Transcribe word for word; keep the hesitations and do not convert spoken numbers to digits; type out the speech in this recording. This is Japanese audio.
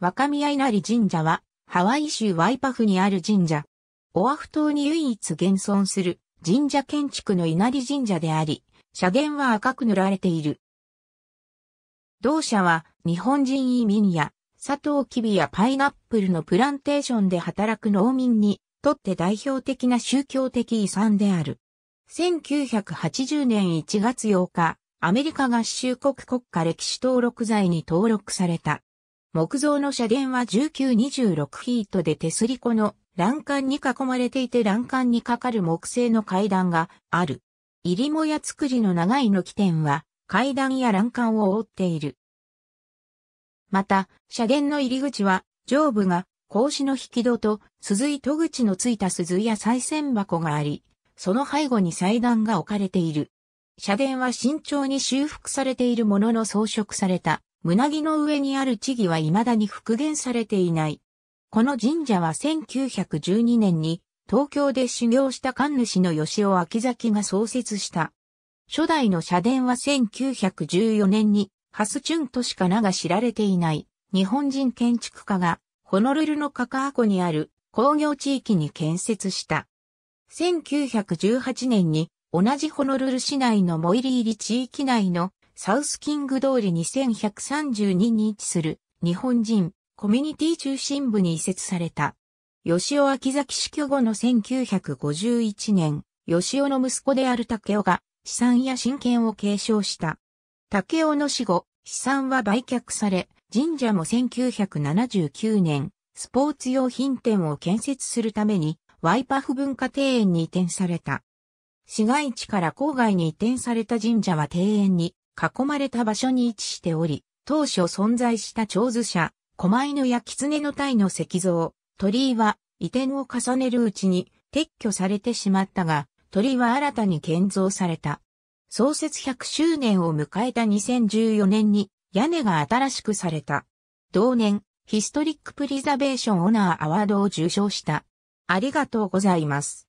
若宮稲荷神社は、ハワイ州ワイパフにある神社。オアフ島に唯一現存する神社建築の稲荷神社であり、社殿は赤く塗られている。同社は、日本人移民や、サトウキビやパイナップルのプランテーションで働く農民にとって代表的な宗教的遺産である。せんきゅうひゃくはちじゅうねんいちがつようか、アメリカ合衆国国家歴史登録財に登録された。木造の社殿はせんきゅうひゃくにじゅうろくフィートで手すりこの欄干に囲まれていて欄干にかかる木製の階段がある。入り母屋造りの長い軒天は階段や欄干を覆っている。また、社殿の入り口は、上部が、格子の引き戸と、鈴糸口のついた鈴や賽銭箱があり、その背後に祭壇が置かれている。社殿は慎重に修復されているものの装飾された、胸木の上にある地木は未だに復元されていない。この神社はせんきゅうひゃくじゅうにねんに、東京で修行した神主の吉尾秋崎が創設した。初代の社殿はせんきゅうひゃくじゅうよねんに、ハスチュンとしか名が知られていない日本人建築家がホノルルのカカア湖にある工業地域に建設した。せんきゅうひゃくじゅうはちねんに同じホノルル市内のモイリーリ地域内のサウスキング通りにせんひゃくさんじゅうにに位置する日本人コミュニティ中心部に移設された。吉尾秋崎死去後のせんきゅうひゃくごじゅういちねん、吉尾の息子である武雄が資産や親権を継承した。武雄の死後、資産は売却され、神社もせんきゅうひゃくななじゅうきゅうねん、スポーツ用品店を建設するために、ワイパフ文化庭園に移転された。市街地から郊外に移転された神社は庭園に囲まれた場所に位置しており、当初存在した長寿社、狛犬や狐の鯛の石像、鳥居は移転を重ねるうちに撤去されてしまったが、鳥居は新たに建造された。創設ひゃくしゅうねんを迎えたにせんじゅうよねんに屋根が新しくされた。同年、ヒストリックプリザベーションオナーアワードを受賞した。ありがとうございます。